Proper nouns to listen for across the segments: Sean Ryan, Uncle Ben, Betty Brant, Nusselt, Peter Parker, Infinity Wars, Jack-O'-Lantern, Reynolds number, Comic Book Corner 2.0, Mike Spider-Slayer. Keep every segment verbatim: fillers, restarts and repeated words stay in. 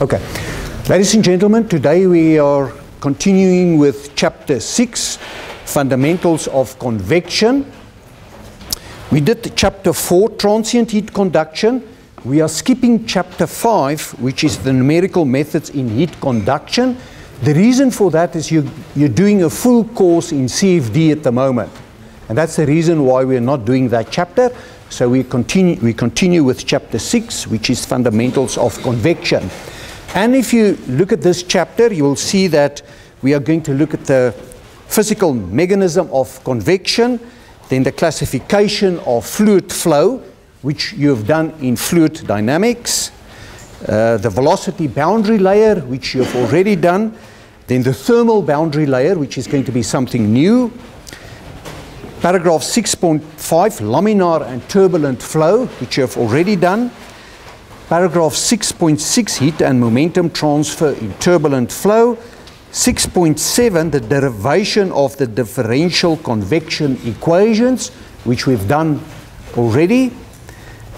Okay, ladies and gentlemen, today we are continuing with chapter six, fundamentals of convection. We did chapter four, transient heat conduction. We are skipping chapter five, which is the numerical methods in heat conduction. The reason for that is you, you're doing a full course in C F D at the moment, and that's the reason why we're not doing that chapter. So we continue, we continue with chapter six, which is fundamentals of convection. And if you look at this chapter, you will see that we are going to look at the physical mechanism of convection, then the classification of fluid flow, which you have done in fluid dynamics, uh, the velocity boundary layer, which you have already done, then the thermal boundary layer, which is going to be something new, paragraph six point five, laminar and turbulent flow, which you have already done, paragraph six point six, heat and momentum transfer in turbulent flow, six point seven, the derivation of the differential convection equations, which we've done already,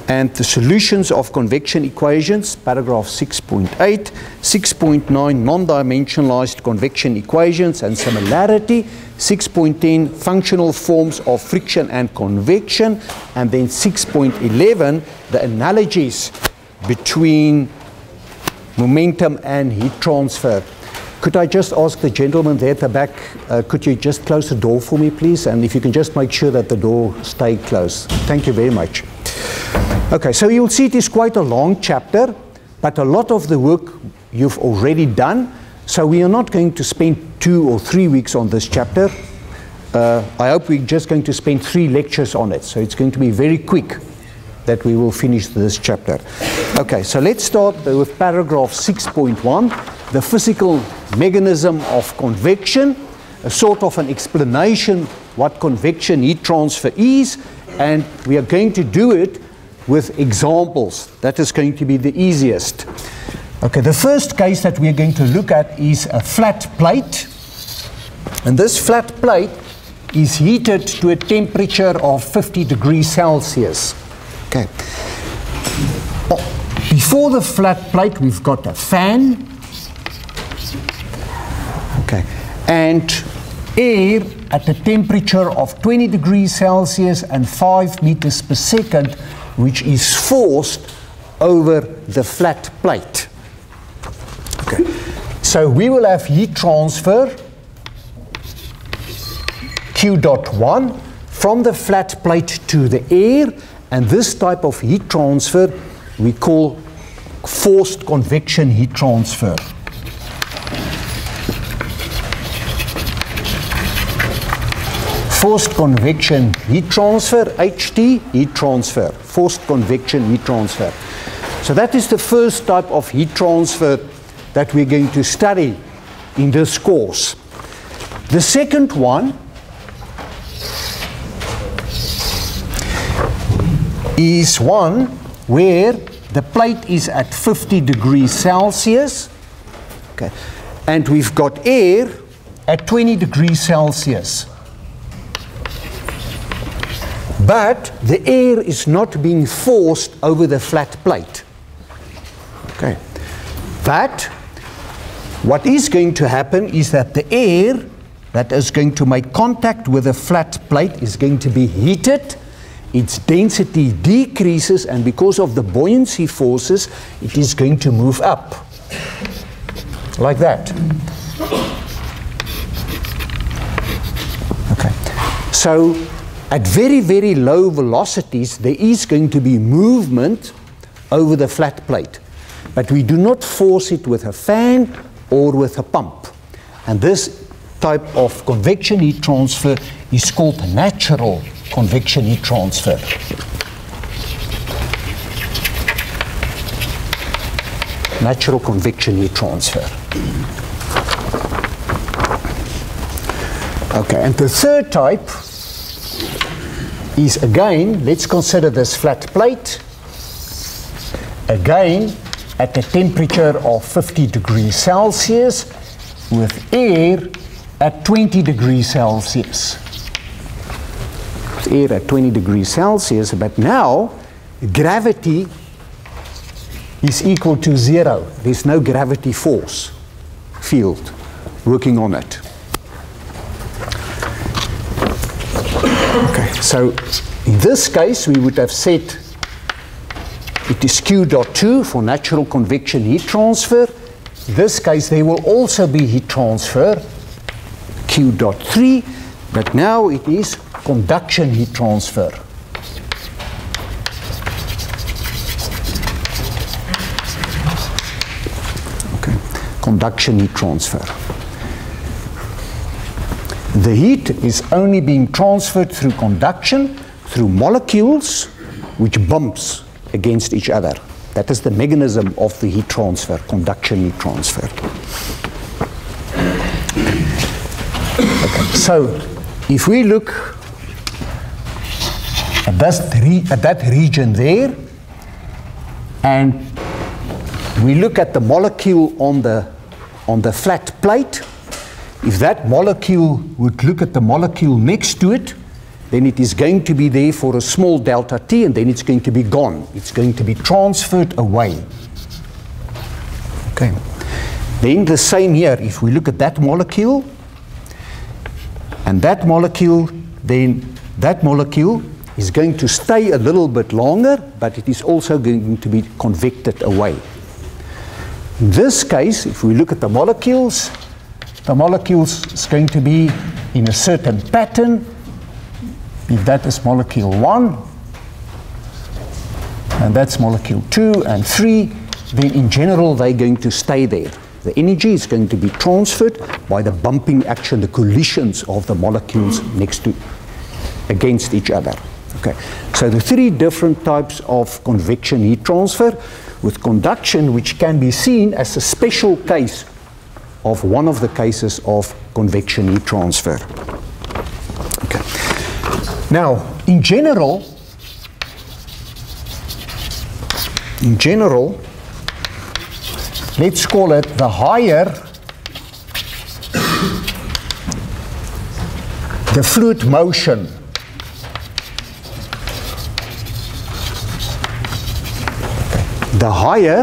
and the solutions of convection equations, paragraph six point eight, six point nine, non-dimensionalized convection equations and similarity, six point ten, functional forms of friction and convection, and then six point eleven, the analogies between momentum and heat transfer. Could I just ask the gentleman there at the back, uh, could you just close the door for me, please? And if you can just make sure that the door stay closed. Thank you very much. Okay, so you'll see it is quite a long chapter, but a lot of the work you've already done. So we are not going to spend two or three weeks on this chapter. Uh, I hope we're just going to spend three lectures on it. So it's going to be very quick that we will finish this chapter. Okay, so let's start with paragraph six point one, the physical mechanism of convection, a sort of an explanation what convection heat transfer is, and we are going to do it with examples. That is going to be the easiest. Okay, the first case that we are going to look at is a flat plate, and this flat plate is heated to a temperature of fifty degrees Celsius. Okay. Before the flat plate, we've got a fan. Okay. And air at a temperature of twenty degrees Celsius and five meters per second, which is forced over the flat plate. Okay. So we will have heat transfer, Q dot one, from the flat plate to the air. And this type of heat transfer we call forced convection heat transfer. Forced convection heat transfer, H T, heat transfer. Forced convection heat transfer. So that is the first type of heat transfer that we're going to study in this course. The second one is one where the plate is at fifty degrees Celsius, okay, and we've got air at twenty degrees Celsius. But the air is not being forced over the flat plate. Okay. But what is going to happen is that the air that is going to make contact with the flat plate is going to be heated. Its density decreases, and because of the buoyancy forces, it is going to move up. Like that. Okay. So, at very, very low velocities, there is going to be movement over the flat plate. But we do not force it with a fan or with a pump. And this type of convection heat transfer is called natural convection heat transfer. Natural convection heat transfer. Okay, and the third type is again, let's consider this flat plate, again at a temperature of fifty degrees Celsius with air at twenty degrees Celsius. Air at twenty degrees Celsius, but now gravity is equal to zero. There's no gravity force field working on it. Okay, so in this case we would have said it is Q dot two for natural convection heat transfer. In this case there will also be heat transfer, Q dot three, but now it is conduction heat transfer. Okay. Conduction heat transfer. The heat is only being transferred through conduction, through molecules which bumps against each other. That is the mechanism of the heat transfer, conduction heat transfer. Okay. So, if we look at that, re at that region there, and we look at the molecule on the, on the flat plate, if that molecule would look at the molecule next to it, then it is going to be there for a small delta t, and then it's going to be gone. It's going to be transferred away. Okay. Then the same here, if we look at that molecule, and that molecule, then that molecule is going to stay a little bit longer, but it is also going to be convected away. In this case, if we look at the molecules, the molecules is going to be in a certain pattern. If that is molecule one, and that's molecule two and three, then in general they're going to stay there. The energy is going to be transferred by the bumping action, the collisions of the molecules next to, against each other. Okay. So the three different types of convection heat transfer, with conduction, which can be seen as a special case of one of the cases of convection heat transfer. Okay. Now, in general, in general, let's call it the higher the fluid motion the higher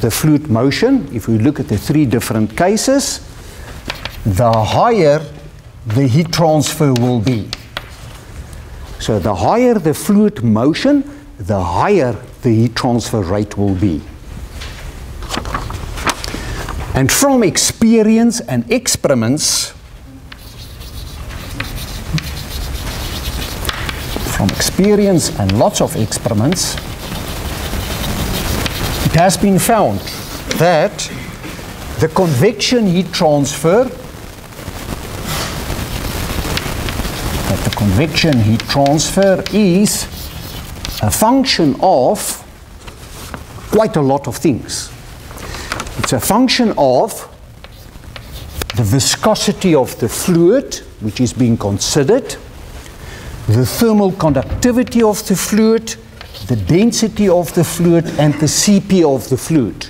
the fluid motion, if we look at the three different cases, the higher the heat transfer will be. So the higher the fluid motion, the higher the heat transfer rate will be. And from experience and experiments, from experience and lots of experiments, it has been found that the convection heat transfer that the convection heat transfer is a function of quite a lot of things. It's a function of the viscosity of the fluid which is being considered, the thermal conductivity of the fluid, the density of the fluid, and the C P of the fluid.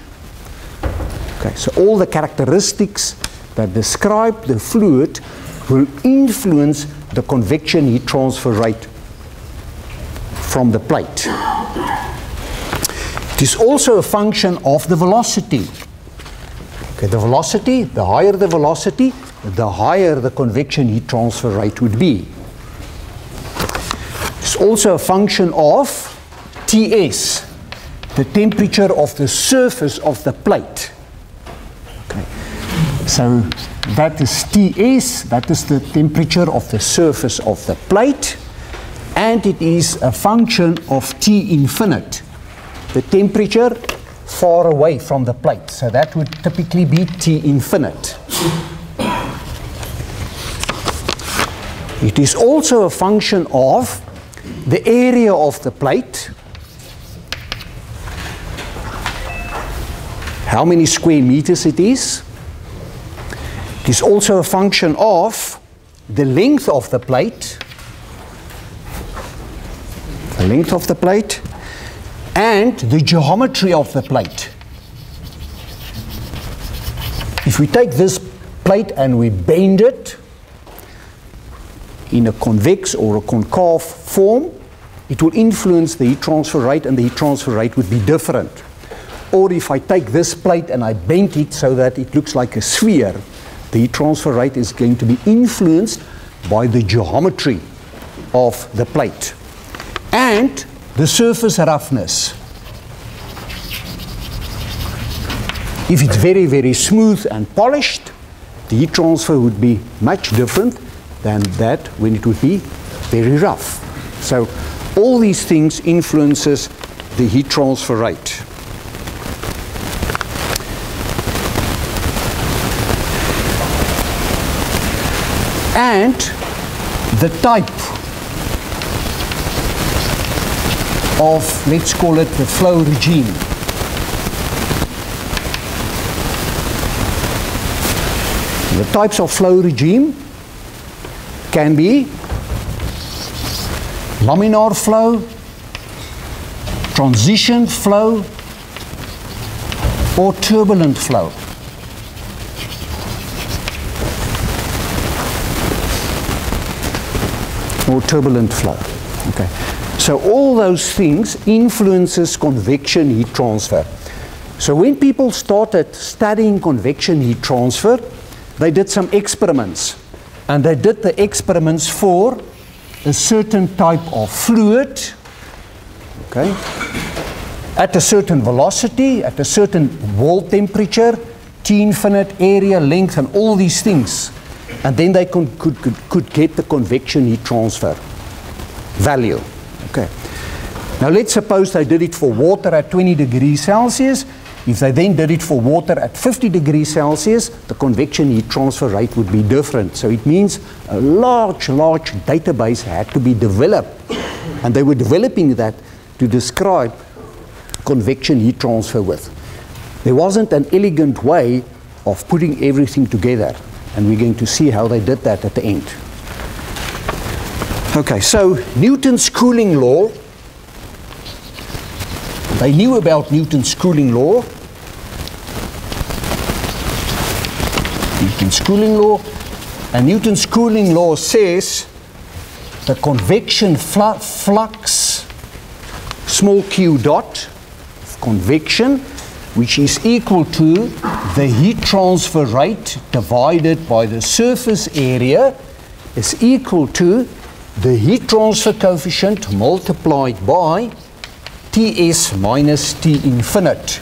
Okay, so all the characteristics that describe the fluid will influence the convection heat transfer rate from the plate. It is also a function of the velocity. Okay, the velocity, the higher the velocity, the higher the convection heat transfer rate would be. It's also a function of T S, the temperature of the surface of the plate. Okay. So that is T S, that is the temperature of the surface of the plate, and it is a function of T infinite, the temperature far away from the plate. So that would typically be T infinite. It is also a function of the area of the plate. How many square meters it is? It is also a function of the length of the plate, the length of the plate, and the geometry of the plate. If we take this plate and we bend it in a convex or a concave form, it will influence the heat transfer rate, and the heat transfer rate would be different. Or if I take this plate and I bend it so that it looks like a sphere, the heat transfer rate is going to be influenced by the geometry of the plate. And the surface roughness. If it's very, very smooth and polished, the heat transfer would be much different than that when it would be very rough. So all these things influences the heat transfer rate. And the type of, let's call it the flow regime. The types of flow regime can be laminar flow, transition flow, or turbulent flow. Or turbulent flow. Okay. So all those things influences convection heat transfer. So when people started studying convection heat transfer, they did some experiments. And they did the experiments for a certain type of fluid, okay, at a certain velocity, at a certain wall temperature, T infinite, area, length, and all these things. And then they could, could, could get the convection heat transfer value. Okay. Now let's suppose they did it for water at twenty degrees Celsius. If they then did it for water at fifty degrees Celsius, the convection heat transfer rate would be different. So it means a large, large database had to be developed. And they were developing that to describe convection heat transfer with. There wasn't an elegant way of putting everything together. And we're going to see how they did that at the end. Okay, so Newton's cooling law. They knew about Newton's cooling law. Newton's cooling law. And Newton's cooling law says the convection fl flux, small q dot, of convection, which is equal to the heat transfer rate divided by the surface area, is equal to the heat transfer coefficient multiplied by Ts minus T infinite.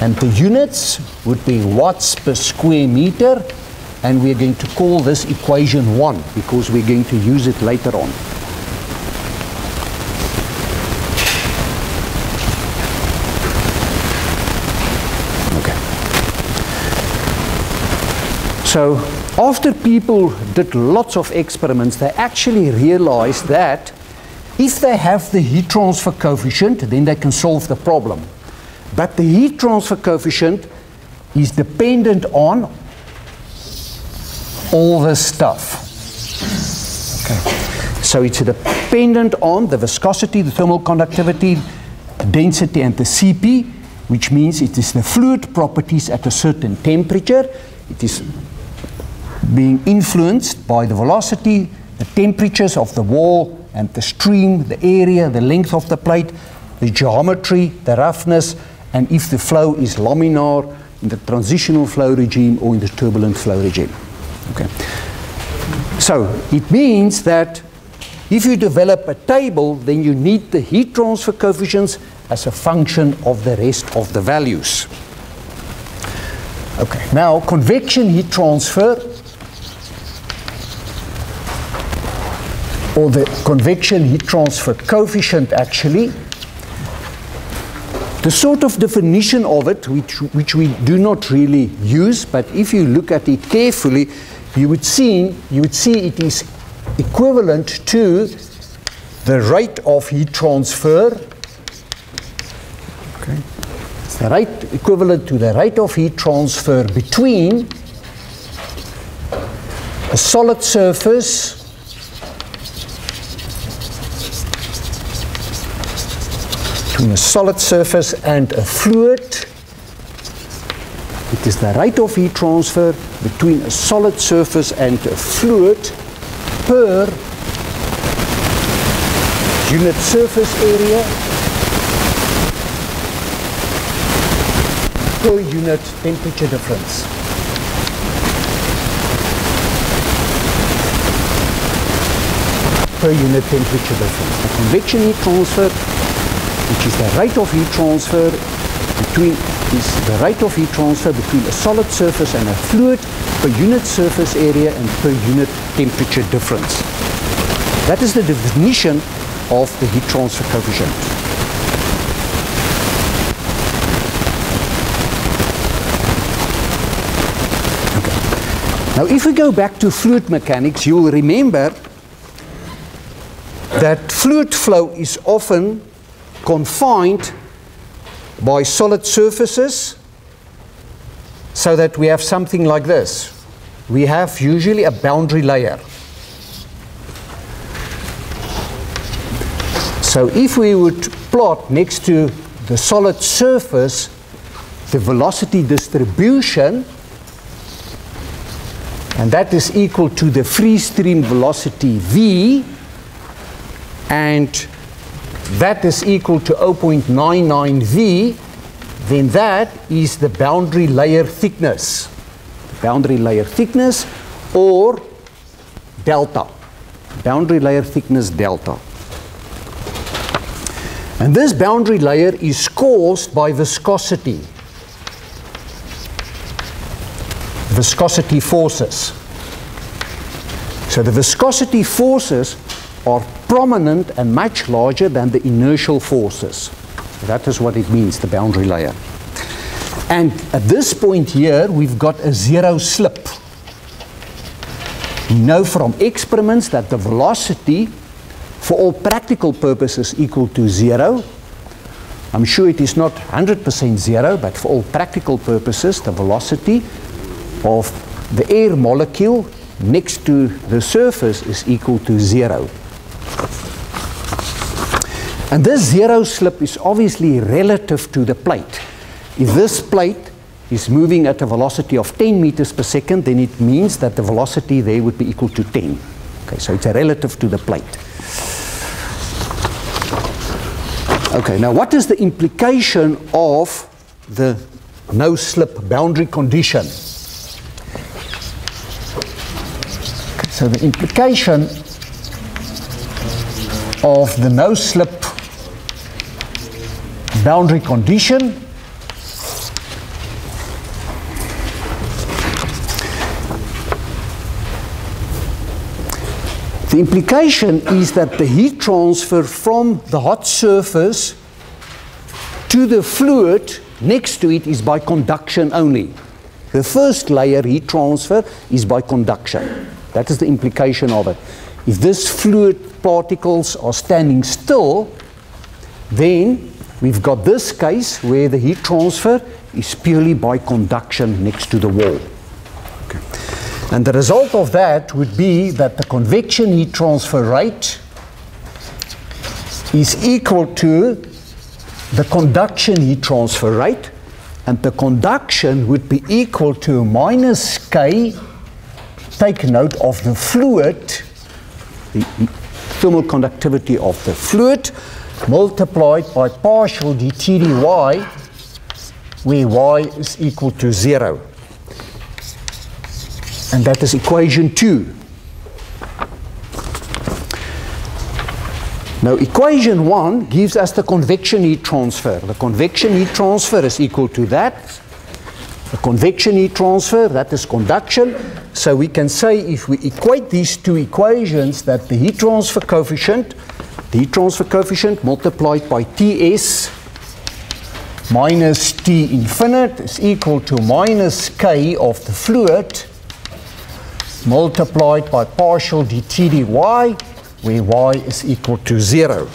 And the units would be watts per square meter. And we're going to call this equation one because we're going to use it later on. Okay. So after people did lots of experiments, they actually realized that if they have the heat transfer coefficient, then they can solve the problem. But the heat transfer coefficient is dependent on all this stuff. Okay. So it's dependent on the viscosity, the thermal conductivity, the density, and the C P, which means it is the fluid properties at a certain temperature. It is being influenced by the velocity, the temperatures of the wall, and the stream, the area, the length of the plate, the geometry, the roughness, and if the flow is laminar, in the transitional flow regime, or in the turbulent flow regime. Okay. So it means that if you develop a table, then you need the heat transfer coefficients as a function of the rest of the values. Okay. Now, convection heat transfer, or the convection heat transfer coefficient actually, the sort of definition of it, which, which we do not really use, but if you look at it carefully, you would see, you would see it is equivalent to the rate of heat transfer, okay. It's the rate equivalent to the rate of heat transfer between a solid surface between a solid surface and a fluid. It is the rate of heat transfer between a solid surface and a fluid per unit surface area per unit temperature difference. Per unit temperature difference. The convection heat transfer, which is the rate of heat transfer between is the rate of heat transfer between a solid surface and a fluid per unit surface area and per unit temperature difference. That is the definition of the heat transfer coefficient. Now, if we go back to fluid mechanics, you will remember that fluid flow is often confined by solid surfaces, so that we have something like this. We have usually a boundary layer. So if we would plot next to the solid surface the velocity distribution, and that is equal to the free stream velocity v, and that is equal to zero point nine nine v, then that is the boundary layer thickness. Boundary layer thickness or delta. Boundary layer thickness delta. And this boundary layer is caused by viscosity. Viscosity forces. So the viscosity forces are prominent and much larger than the inertial forces. That is what it means, the boundary layer. And at this point here, we've got a zero slip. We know from experiments that the velocity, for all practical purposes, equal to zero. I'm sure it is not one hundred percent zero, but for all practical purposes, the velocity of the air molecule next to the surface is equal to zero. And this zero slip is obviously relative to the plate. If this plate is moving at a velocity of ten meters per second, then it means that the velocity there would be equal to ten. Okay, so it's a relative to the plate. Okay, now what is the implication of the no-slip boundary condition? So the implication of the no-slip boundary condition the implication is that the heat transfer from the hot surface to the fluid next to it is by conduction only. The first layer heat transfer is by conduction. That is the implication of it. If these fluid particles are standing still, then we've got this case where the heat transfer is purely by conduction next to the wall. Okay. And the result of that would be that the convection heat transfer rate is equal to the conduction heat transfer rate, and the conduction would be equal to minus K. Take note of the fluid, the thermal conductivity of the fluid, multiplied by partial dt dy, where y is equal to zero. And that is equation two. Now, equation one gives us the convection heat transfer. The convection heat transfer is equal to that. The convection heat transfer, that is conduction. So we can say if we equate these two equations that the heat transfer coefficient, the heat transfer coefficient multiplied by Ts minus T infinite is equal to minus K of the fluid multiplied by partial dt dy, where y is equal to zero.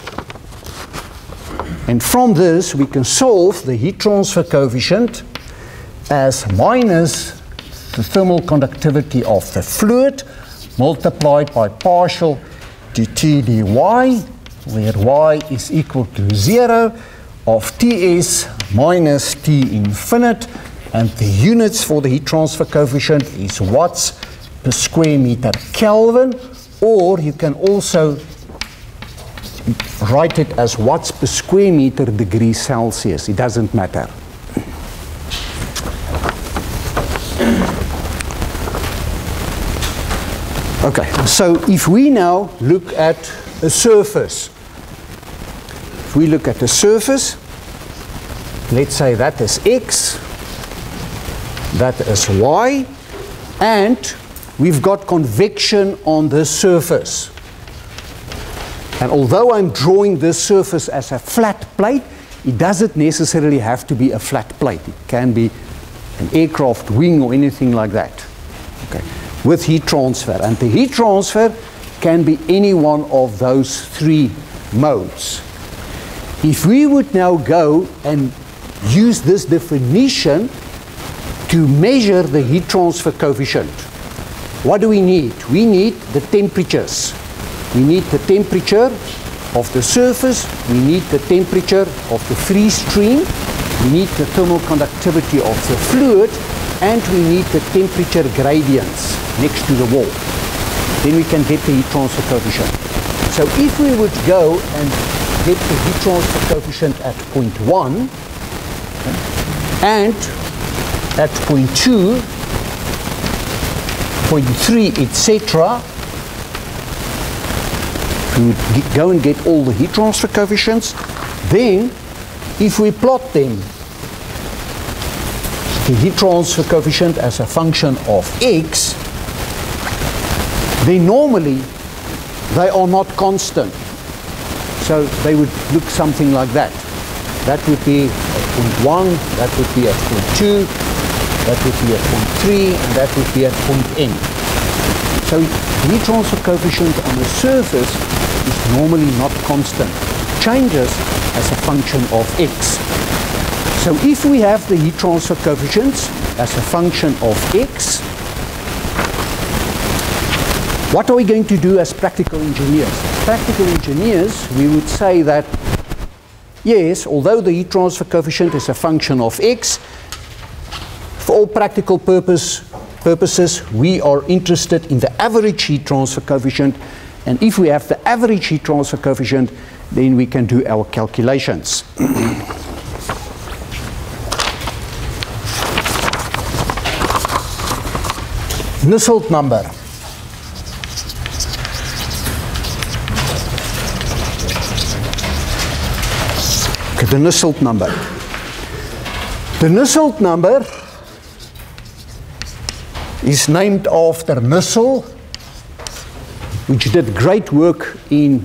And from this we can solve the heat transfer coefficient as minus the thermal conductivity of the fluid multiplied by partial dt dy, where y is equal to zero, of Ts minus T infinite, and the units for the heat transfer coefficient is watts per square meter Kelvin, or you can also write it as watts per square meter degree Celsius. It doesn't matter. Okay, so if we now look at a surface, if we look at a surface, let's say that is X, that is Y, and we've got convection on this surface. And although I'm drawing this surface as a flat plate, it doesn't necessarily have to be a flat plate. It can be an aircraft wing or anything like that. Okay. With heat transfer. And the heat transfer can be any one of those three modes. If we would now go and use this definition to measure the heat transfer coefficient, what do we need? We need the temperatures. We need the temperature of the surface, we need the temperature of the free stream, we need the thermal conductivity of the fluid, and we need the temperature gradients next to the wall. Then we can get the heat transfer coefficient. So if we would go and get the heat transfer coefficient at point one and at point two, point three, et cetera, we would go and get all the heat transfer coefficients. Then, if we plot them, the heat transfer coefficient as a function of X, then normally they are not constant. So they would look something like that. That would be at point one, that would be at point two, that would be at point three, and that would be at point N. So the heat transfer coefficient on the surface is normally not constant. It changes as a function of X. So if we have the heat transfer coefficients as a function of X, what are we going to do as practical engineers? As practical engineers, we would say that, yes, although the heat transfer coefficient is a function of X, for all practical purpose, purposes, we are interested in the average heat transfer coefficient. And if we have the average heat transfer coefficient, then we can do our calculations. Nusselt number. Okay, the Nusselt number. The Nusselt number is named after Nusselt, which did great work in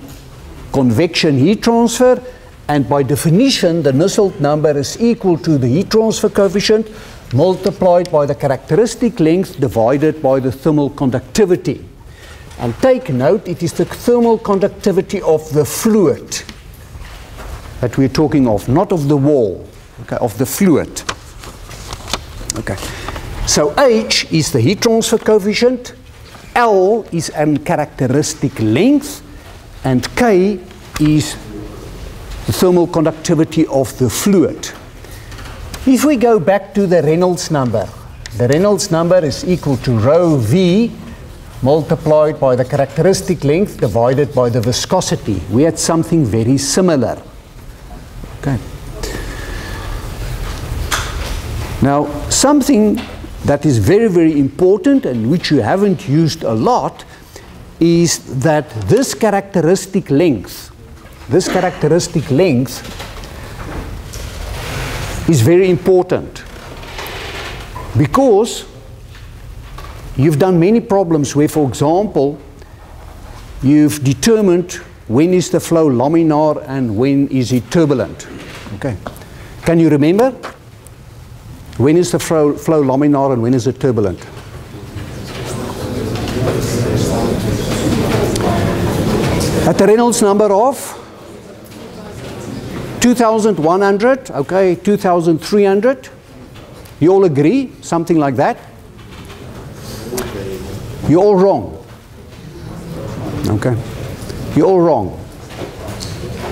convection heat transfer, and by definition the Nusselt number is equal to the heat transfer coefficient multiplied by the characteristic length divided by the thermal conductivity. And take note, it is the thermal conductivity of the fluid that we're talking of, not of the wall, okay, of the fluid. Okay. So H is the heat transfer coefficient, L is a characteristic length, and K is the thermal conductivity of the fluid. If we go back to the Reynolds number, the Reynolds number is equal to rho V multiplied by the characteristic length divided by the viscosity. We had something very similar. Okay. Now, something that is very, very important and which you haven't used a lot is that this characteristic length, this characteristic length is very important, because you've done many problems where, for example, you've determined when is the flow laminar and when is it turbulent. Okay, can you remember? When is the flow, flow laminar and when is it turbulent? At the Reynolds number of two thousand one hundred, okay, two thousand three hundred, you all agree, something like that? You're all wrong. Okay, you're all wrong.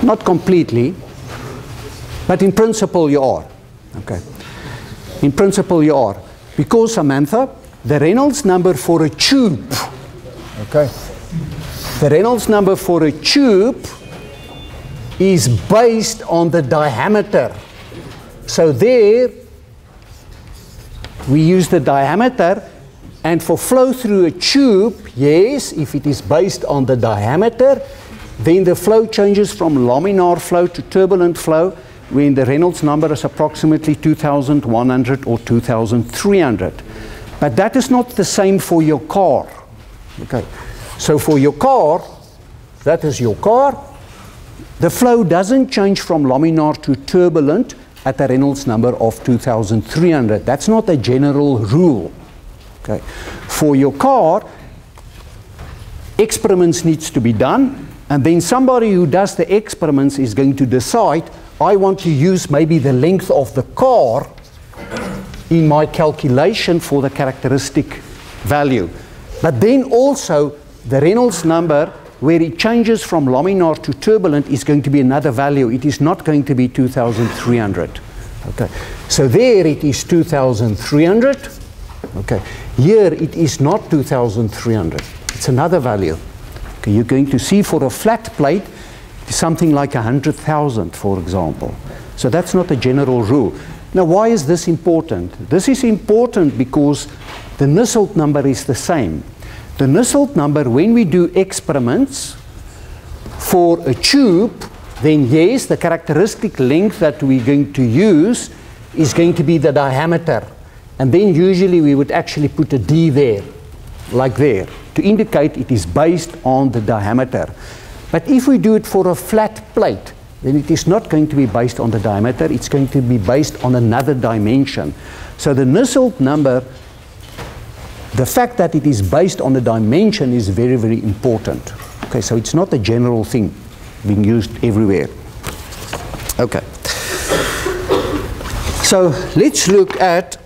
Not completely, but in principle you are. Okay. In principle you are, because Samantha, the Reynolds number for a tube, okay, the Reynolds number for a tube is based on the diameter. So there we use the diameter And for flow through a tube, yes, if it is based on the diameter, then the flow changes from laminar flow to turbulent flow, when the Reynolds number is approximately two thousand one hundred or two thousand three hundred. But that is not the same for your car. Okay. So for your car, that is your car, the flow doesn't change from laminar to turbulent at a Reynolds number of two thousand three hundred. That's not a general rule. Okay. For your car, experiments needs to be done, and then somebody who does the experiments is going to decide, I want to use maybe the length of the car in my calculation for the characteristic value. But then also the Reynolds number, where it changes from laminar to turbulent, is going to be another value. It is not going to be two thousand three hundred. Okay. So there it is two thousand three hundred. Okay. Here it is not two thousand three hundred. It's another value. Okay. You're going to see for a flat plate something like one hundred thousand, for example. So that's not a general rule. Now, why is this important? This is important because the Nusselt number is the same. The Nusselt number, when we do experiments for a tube, then yes, the characteristic length that we're going to use is going to be the diameter. And then usually we would actually put a D there, like there, to indicate it is based on the diameter. But if we do it for a flat plate, then it is not going to be based on the diameter, it's going to be based on another dimension. So the Nusselt number, the fact that it is based on a dimension is very, very important. Okay, so it's not a general thing being used everywhere. Okay. So let's look at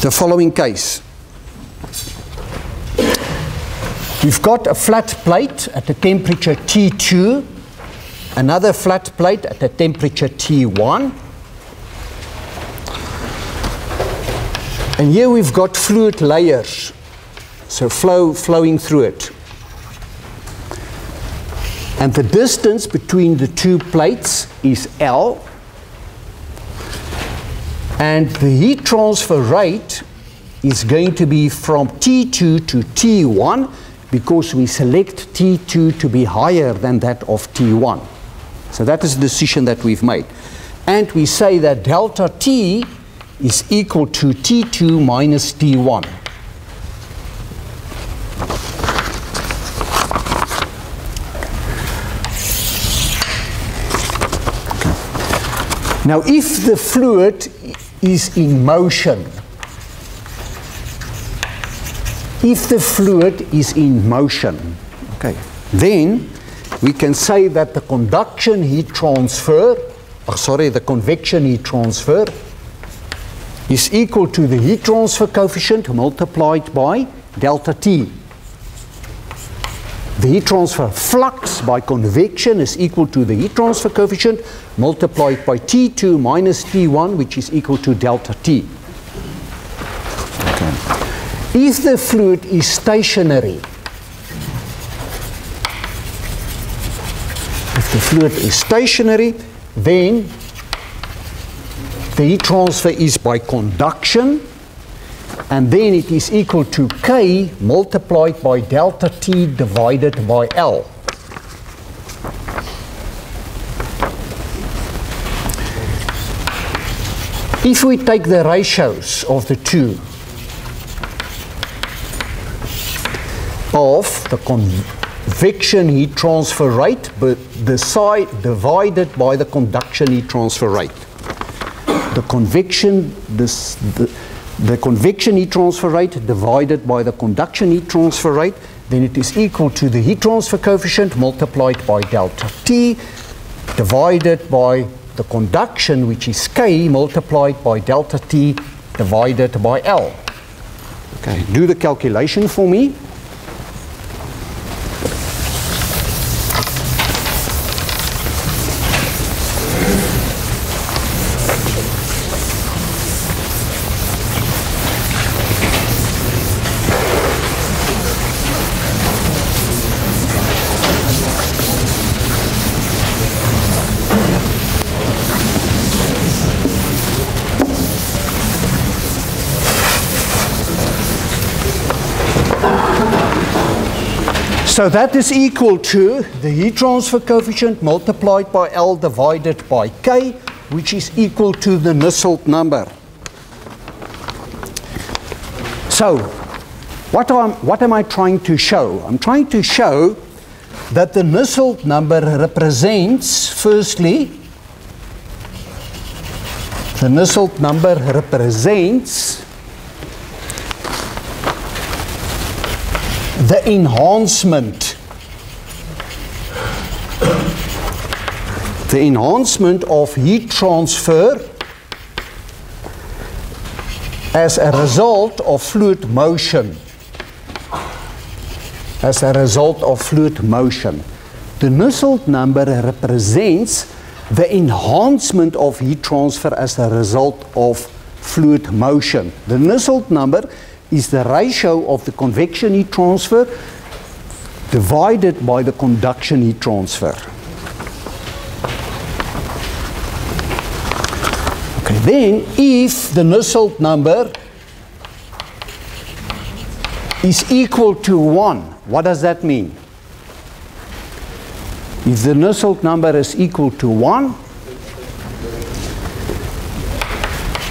the following case. We've got a flat plate at a temperature T two, another flat plate at a temperature T one, and here we've got fluid layers, so flow flowing through it. And the distance between the two plates is L, and the heat transfer rate is going to be from T two to T one, because we select T two to be higher than that of T one. So that is the decision that we've made. And we say that delta T is equal to T two minus T one. Now, if the fluid is in motion, If the fluid is in motion, okay, then we can say that the conduction heat transfer, oh, sorry, the convection heat transfer is equal to the heat transfer coefficient multiplied by delta T. The heat transfer flux by convection is equal to the heat transfer coefficient multiplied by T two minus T one, which is equal to delta T. Okay. If the fluid is stationary, if the fluid is stationary, then the heat transfer is by conduction, and then it is equal to K multiplied by delta T divided by L. If we take the ratios of the two, of the convection heat transfer rate but the side divided by the conduction heat transfer rate. The convection, this, the, the convection heat transfer rate divided by the conduction heat transfer rate, then it is equal to the heat transfer coefficient multiplied by delta T divided by the conduction, which is K, multiplied by delta T divided by L. Okay, do the calculation for me. So that is equal to the heat transfer coefficient multiplied by L divided by K, which is equal to the Nusselt number. So what am, what am I trying to show? I'm trying to show that the Nusselt number represents, firstly, the Nusselt number represents the enhancement, the enhancement of heat transfer as a result of fluid motion, as a result of fluid motion. The Nusselt number represents the enhancement of heat transfer as a result of fluid motion. The Nusselt number is the ratio of the convection heat transfer divided by the conduction heat transfer. Okay, then if the Nusselt number is equal to one, what does that mean? If the Nusselt number is equal to one,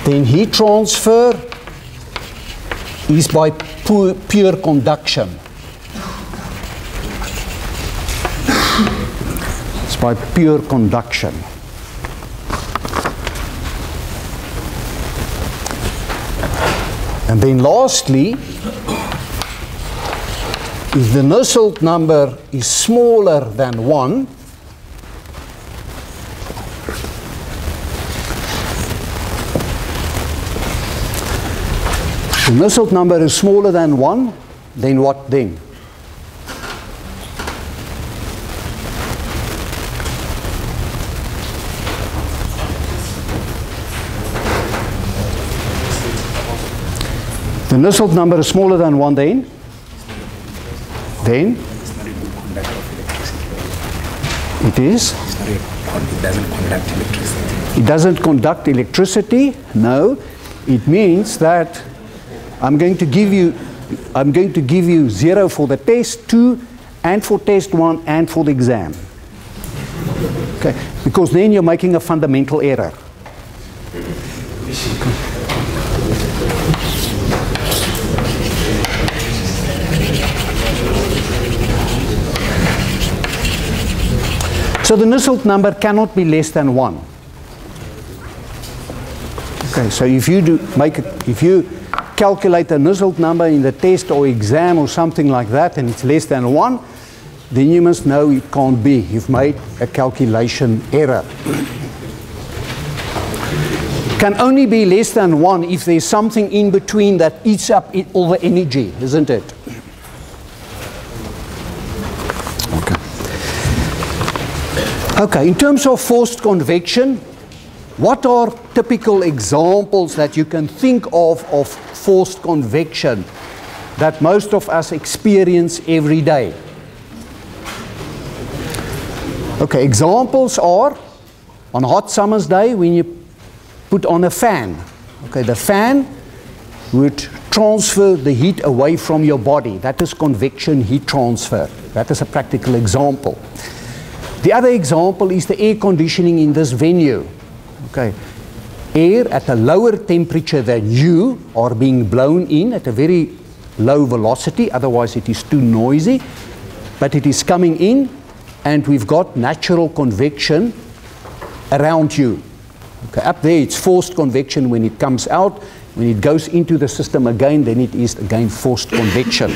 then heat transfer is by pure, pure conduction. It's by pure conduction. And then lastly, if the Nusselt number is smaller than one, the Nusselt number is smaller than one, then what then? The Nusselt number is smaller than one then? Then? It is? It doesn't conduct electricity. It doesn't conduct electricity? No. It means that I'm going to give you, I'm going to give you zero for the test two, and for test one, and for the exam. Okay, because then you're making a fundamental error. So the Nusselt number cannot be less than one. Okay, so if you do make, a, if you calculate a Nusselt number in the test or exam or something like that and it's less than one, then you must know it can't be. You've made a calculation error. Can only be less than one if there's something in between that eats up all the energy, isn't it? Okay. Okay, in terms of forced convection, what are typical examples that you can think of of forced convection that most of us experience every day? Okay, examples are on a hot summer's day when you put on a fan. Okay, the fan would transfer the heat away from your body. That is convection heat transfer. That is a practical example. The other example is the air conditioning in this venue. Okay. Air at a lower temperature than you are being blown in at a very low velocity, otherwise it is too noisy, but it is coming in and we've got natural convection around you. Okay. Up there it's forced convection when it comes out. When it goes into the system again, then it is again forced convection.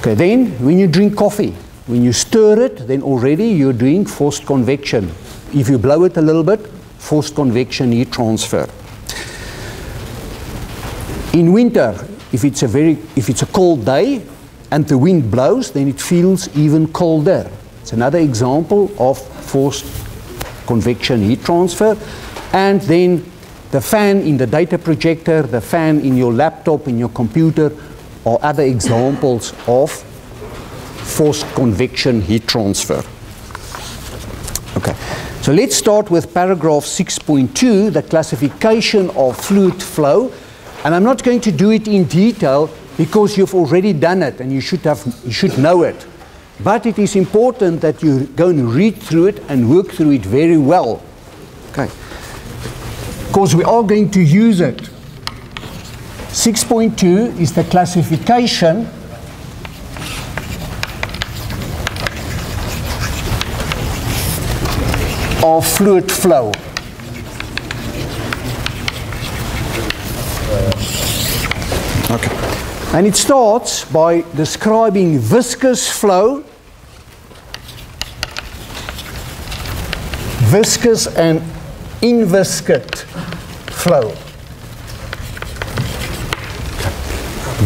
Okay. Then when you drink coffee, when you stir it, then already you're doing forced convection. If you blow it a little bit, forced convection heat transfer. In winter, if it's a very, if it's a cold day and the wind blows, then it feels even colder. It's another example of forced convection heat transfer. And then the fan in the data projector, the fan in your laptop, in your computer, are other examples of forced convection heat transfer. Okay. So let's start with paragraph six point two, the classification of fluid flow. And I'm not going to do it in detail, because you've already done it and you should, have, you should know it. But it is important that you go and read through it and work through it very well. Okay. Because we are going to use it. six point two is the classification of fluid flow. Okay. And it starts by describing viscous flow, viscous and inviscid flow.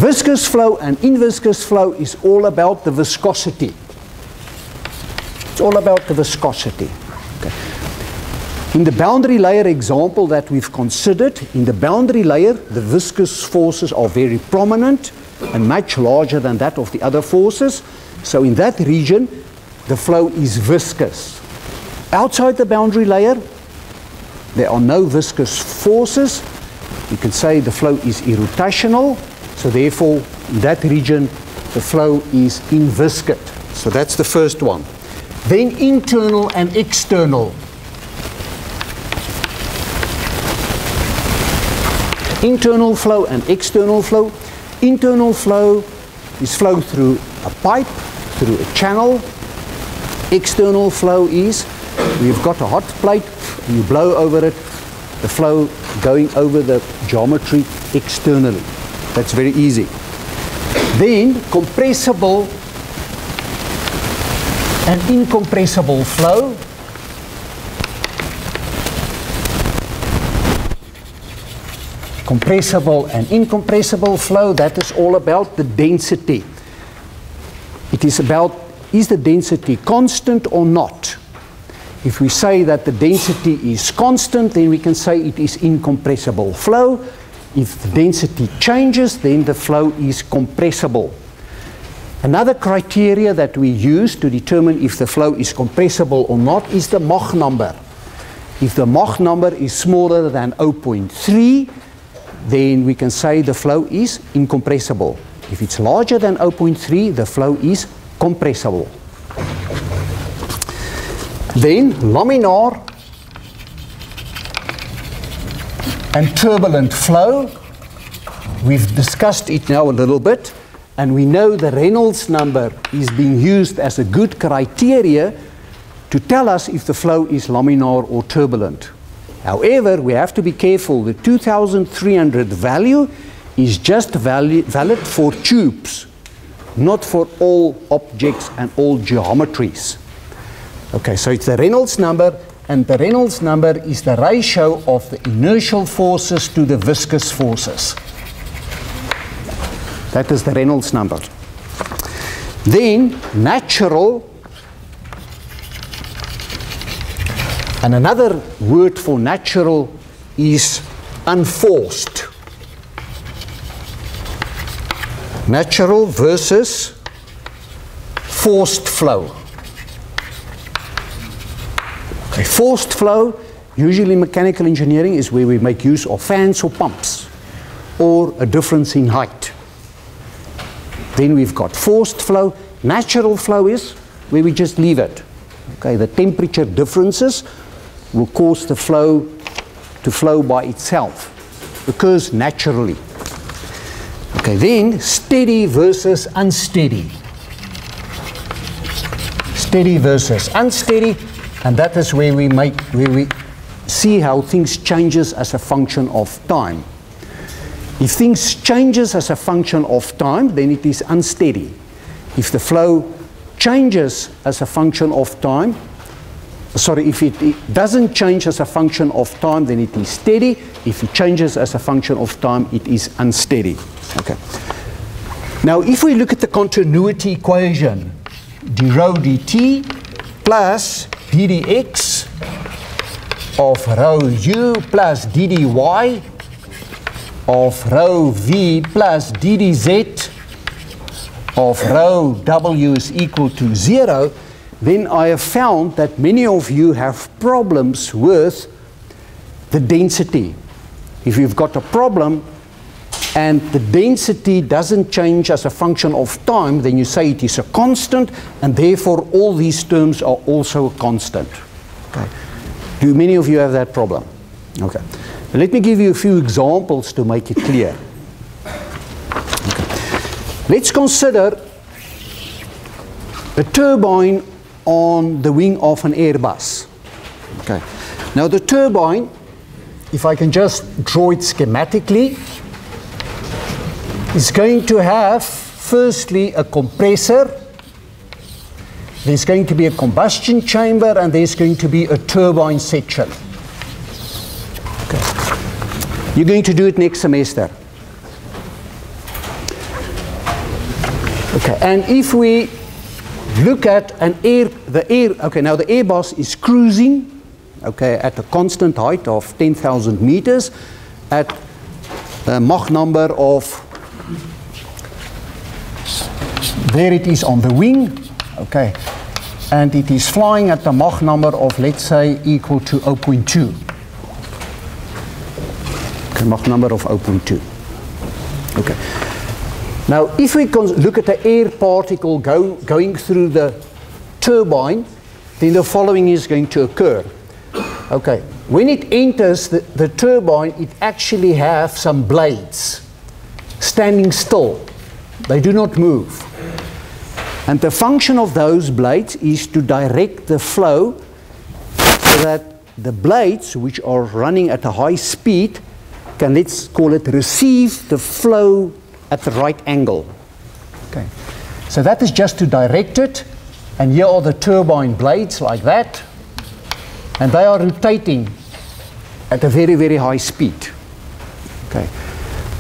Viscous flow and inviscous flow is all about the viscosity. It's all about the viscosity. Okay. In the boundary layer example that we've considered, in the boundary layer, the viscous forces are very prominent and much larger than that of the other forces. So in that region, the flow is viscous. Outside the boundary layer, there are no viscous forces. You can say the flow is irrotational, so therefore in that region the flow is inviscid. So that's the first one. Then internal and external. Internal flow and external flow. Internal flow is flow through a pipe, through a channel. External flow is, we've got a hot plate, you blow over it, the flow going over the geometry externally. That's very easy. Then compressible and incompressible flow. Compressible and incompressible flow, that is all about the density. It is about, is the density constant or not? If we say that the density is constant, then we can say it is incompressible flow. If the density changes, then the flow is compressible. Another criteria that we use to determine if the flow is compressible or not is the Mach number. If the Mach number is smaller than zero point three, then we can say the flow is incompressible. If it's larger than zero point three, the flow is compressible. Then laminar and turbulent flow. We've discussed it now a little bit, and we know the Reynolds number is being used as a good criteria to tell us if the flow is laminar or turbulent. However, we have to be careful. The two thousand three hundred value is just valid for tubes, not for all objects and all geometries. Okay, so it's the Reynolds number, and the Reynolds number is the ratio of the inertial forces to the viscous forces. That is the Reynolds number. Then, natural, and another word for natural is unforced. Natural versus forced flow. A forced flow, usually in mechanical engineering, is where we make use of fans or pumps, or a difference in height. Then we've got forced flow. Natural flow is where we just leave it. Okay, the temperature differences will cause the flow to flow by itself. It occurs naturally. Okay, then steady versus unsteady. Steady versus unsteady. And that is where we make, where we see how things changes as a function of time. If things changes as a function of time, then it is unsteady. If the flow changes as a function of time, sorry, if it, it doesn't change as a function of time, then it is steady. If it changes as a function of time, it is unsteady. Okay. Now, if we look at the continuity equation, d rho dt plus d dx of rho u plus d dy of rho v plus d dz of rho w is equal to zero, then I have found that many of you have problems with the density. If you've got a problem and the density doesn't change as a function of time, then you say it is a constant, and therefore all these terms are also constant. Okay. Do many of you have that problem? Okay. Let me give you a few examples to make it clear. Okay. Let's consider a turbine on the wing of an Airbus. Okay. Now the turbine, if I can just draw it schematically, is going to have firstly a compressor, there's going to be a combustion chamber, and there's going to be a turbine section. Okay. You're going to do it next semester. Okay. And if we look at an air, the air, okay, now the Airbus is cruising, okay, at a constant height of ten thousand meters at a Mach number of, there it is on the wing, okay, and it is flying at the Mach number of, let's say, equal to zero point two. Okay, Mach number of zero point two. Okay. Now, if we look at the air particle go going through the turbine, then the following is going to occur. Okay, when it enters the, the turbine, it actually has some blades standing still. They do not move. And the function of those blades is to direct the flow so that the blades, which are running at a high speed, can, let's call it, receive the flow at the right angle. Okay. So that is just to direct it, and here are the turbine blades like that, and they are rotating at a very, very high speed. Okay.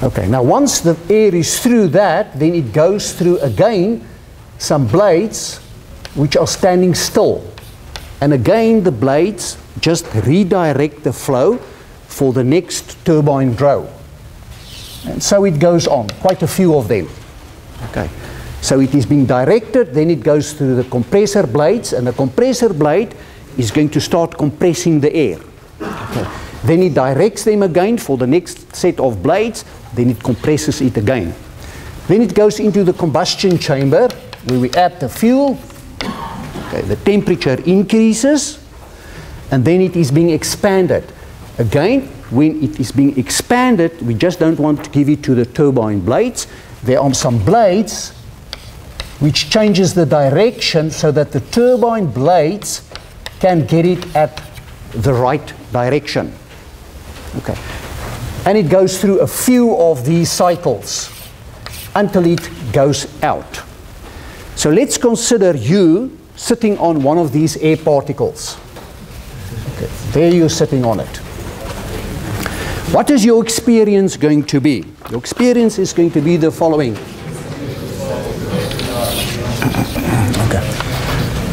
Okay. Now once the air is through that, then it goes through again some blades which are standing still, and again the blades just redirect the flow for the next turbine row. And so it goes on, quite a few of them. Okay. So it is being directed, then it goes through the compressor blades, and the compressor blade is going to start compressing the air. Okay. Then it directs them again for the next set of blades, then it compresses it again. Then it goes into the combustion chamber, where we add the fuel, okay, the temperature increases, and then it is being expanded. Again, when it is being expanded, we just don't want to give it to the turbine blades. There are some blades which changes the direction so that the turbine blades can get it at the right direction. Okay. And it goes through a few of these cycles until it goes out. So let's consider you sitting on one of these air particles. Okay. There you're sitting on it. What is your experience going to be? Your experience is going to be the following. Okay.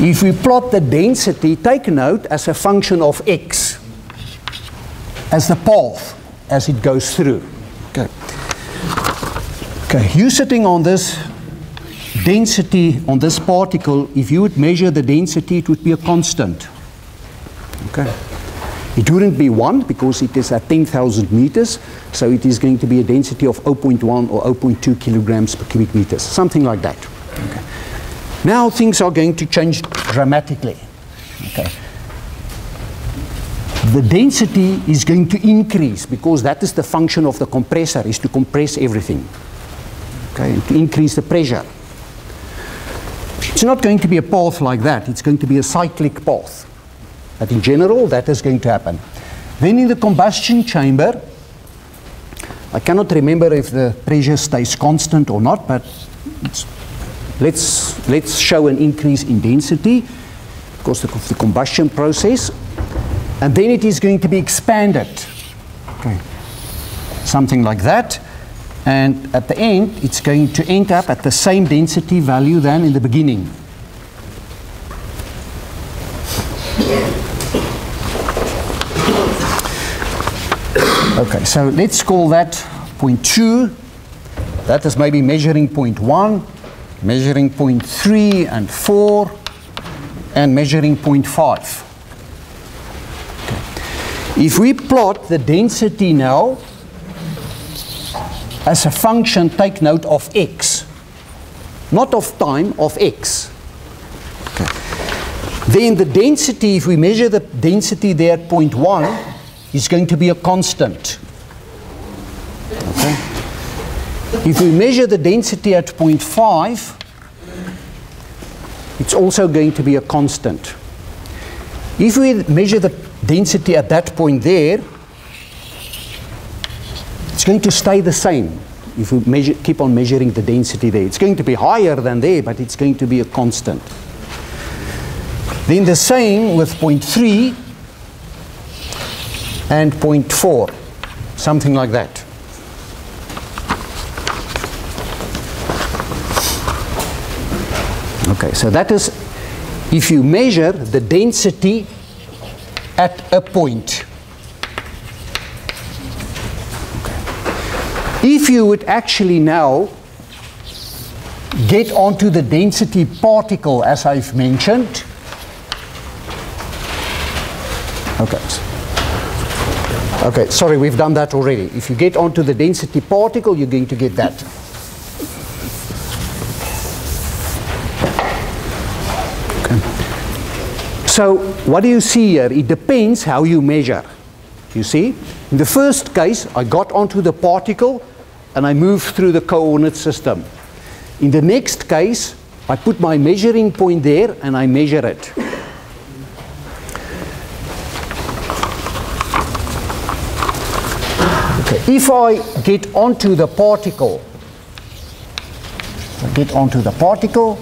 If we plot the density, take note, as a function of x, as the path as it goes through. Okay. Okay. You sitting on this density, on this particle, if you would measure the density, it would be a constant. Okay. It wouldn't be one because it is at ten thousand meters, so it is going to be a density of zero point one or zero point two kilograms per cubic meters, something like that. Okay. Now things are going to change dramatically. Okay. The density is going to increase because that is the function of the compressor, is to compress everything, okay, and to increase the pressure. It's not going to be a path like that, it's going to be a cyclic path. But in general, that is going to happen. Then in the combustion chamber, I cannot remember if the pressure stays constant or not, but it's, let's, let's show an increase in density because of the combustion process. And then it is going to be expanded. Okay. Something like that. And at the end, it's going to end up at the same density value than in the beginning. Okay, so let's call that zero point two. That is maybe measuring zero point one, measuring zero point three and four, and measuring zero point five. Okay. If we plot the density now as a function, take note, of x. Not of time, of x. Okay. Then the density, if we measure the density there, zero point one, is going to be a constant. Okay. If we measure the density at zero point five, it's also going to be a constant. If we measure the density at that point there, it's going to stay the same. If we measure, keep on measuring the density there, it's going to be higher than there, but it's going to be a constant. Then the same with zero point three and zero point four, something like that. Okay, so that is if you measure the density at a point. If you would actually now get onto the density particle, as I've mentioned. Okay. Okay, sorry, we've done that already. If you get onto the density particle, you're going to get that. Okay. So what do you see here? It depends how you measure. You see? In the first case, I got onto the particle, and I move through the coordinate system. In the next case, I put my measuring point there and I measure it. Okay. If I get onto the particle, I get onto the particle,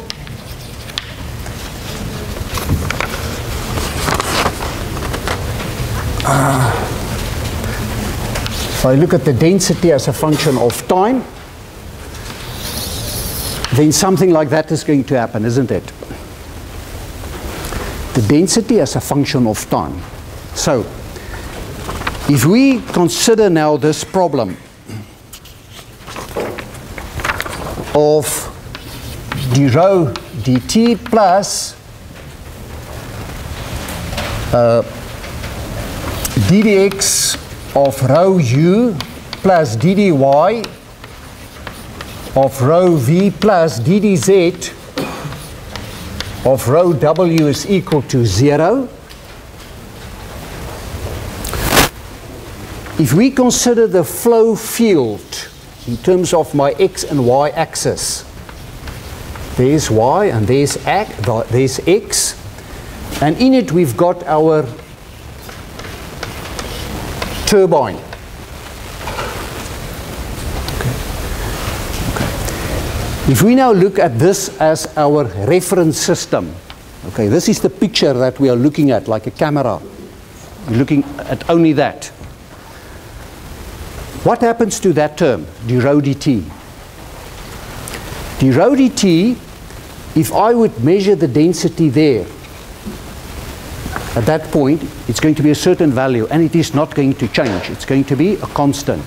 uh, if I look at the density as a function of time, then something like that is going to happen, isn't it? The density as a function of time. So, if we consider now this problem of d rho dt plus uh, ddx of rho u plus ddy of rho v plus ddz of rho w is equal to zero. If we consider the flow field in terms of my x and y axis, there's y and there's x, and in it we've got our turbine. Okay. Okay. If we now look at this as our reference system, okay, this is the picture that we are looking at, like a camera. We're looking at only that. What happens to that term, d rho dt? d rho dt, if I would measure the density there, at that point, it's going to be a certain value, and it is not going to change. It's going to be a constant.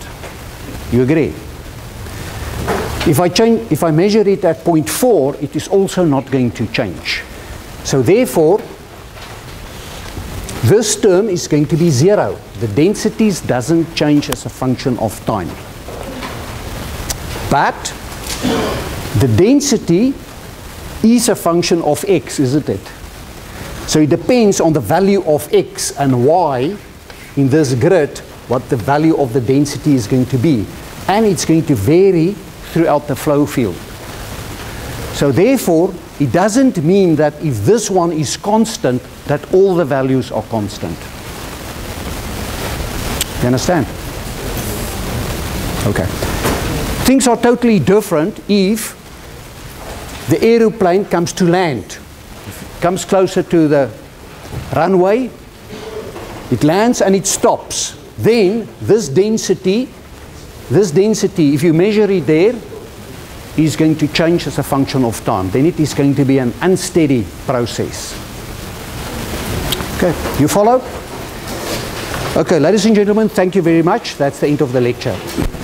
You agree? If I change, if I measure it at zero point four, it is also not going to change. So therefore, this term is going to be zero. The densities doesn't change as a function of time. But the density is a function of x, isn't it? So it depends on the value of x and y in this grid, what the value of the density is going to be. And it's going to vary throughout the flow field. So therefore, it doesn't mean that if this one is constant, that all the values are constant. You understand? Okay. Things are totally different if the aeroplane comes to land. Comes closer to the runway, it lands and it stops. Then this density, this density, if you measure it there, is going to change as a function of time. Then it is going to be an unsteady process. Okay, you follow? Okay, ladies and gentlemen, thank you very much. That's the end of the lecture.